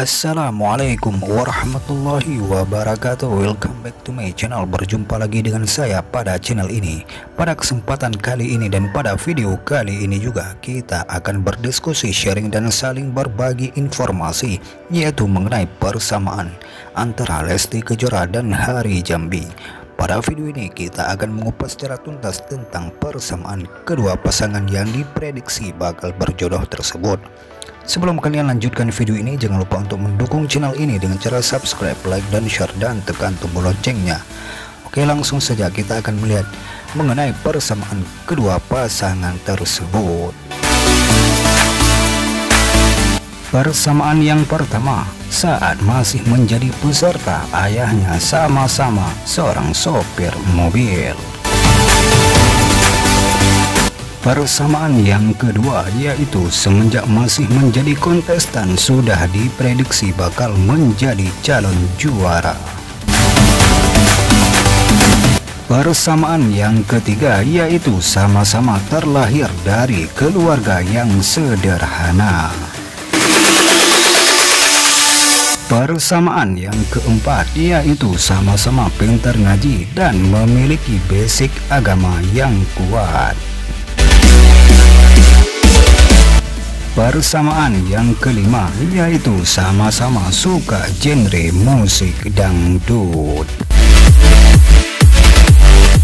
Assalamualaikum warahmatullahi wabarakatuh. Welcome back to my channel. Berjumpa lagi dengan saya pada channel ini. Pada kesempatan kali ini dan pada video kali ini juga kita akan berdiskusi, sharing dan saling berbagi informasi, yaitu mengenai persamaan antara Lesti Kejora dan Hari Jambi. Pada video ini kita akan mengupas secara tuntas tentang persamaan kedua pasangan yang diprediksi bakal berjodoh tersebut. Sebelum kalian lanjutkan video ini, jangan lupa untuk mendukung channel ini dengan cara subscribe, like, dan share, dan tekan tombol loncengnya. Oke, langsung saja kita akan melihat mengenai persamaan kedua pasangan tersebut. Persamaan yang pertama, saat masih menjadi peserta, ayahnya sama-sama seorang sopir mobil. Persamaan yang kedua yaitu semenjak masih menjadi kontestan, sudah diprediksi bakal menjadi calon juara. Persamaan yang ketiga yaitu sama-sama terlahir dari keluarga yang sederhana. Persamaan yang keempat yaitu sama-sama pintar ngaji dan memiliki basic agama yang kuat. Persamaan yang kelima yaitu sama-sama suka genre musik dangdut.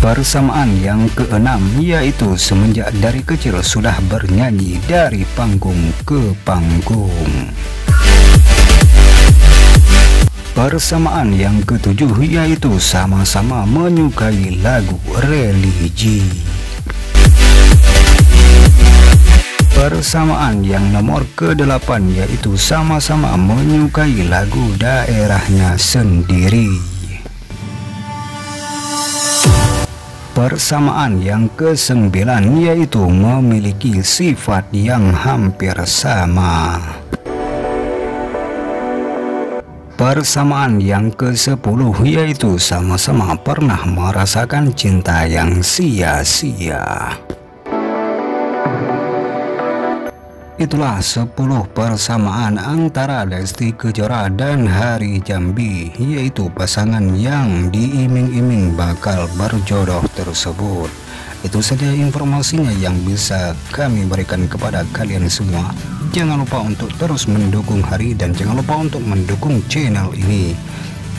Persamaan yang keenam yaitu semenjak dari kecil sudah bernyanyi dari panggung ke panggung. Persamaan yang ketujuh yaitu sama-sama menyukai lagu religi. Persamaan yang nomor ke-8 yaitu sama-sama menyukai lagu daerahnya sendiri. Persamaan yang ke-9 yaitu memiliki sifat yang hampir sama. Persamaan yang ke-10 yaitu sama-sama pernah merasakan cinta yang sia-sia. Itulah 10 persamaan antara Lesti Kejora dan Hari Jambi, yaitu pasangan yang diiming-iming bakal berjodoh tersebut. Itu saja informasinya yang bisa kami berikan kepada kalian semua. Jangan lupa untuk terus mendukung Hari dan jangan lupa untuk mendukung channel ini.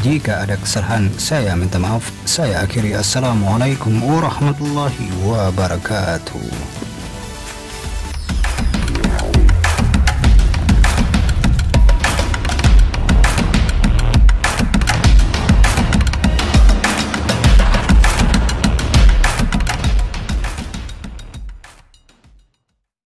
Jika ada kesalahan, saya minta maaf. Saya akhiri. Assalamualaikum warahmatullahi wabarakatuh.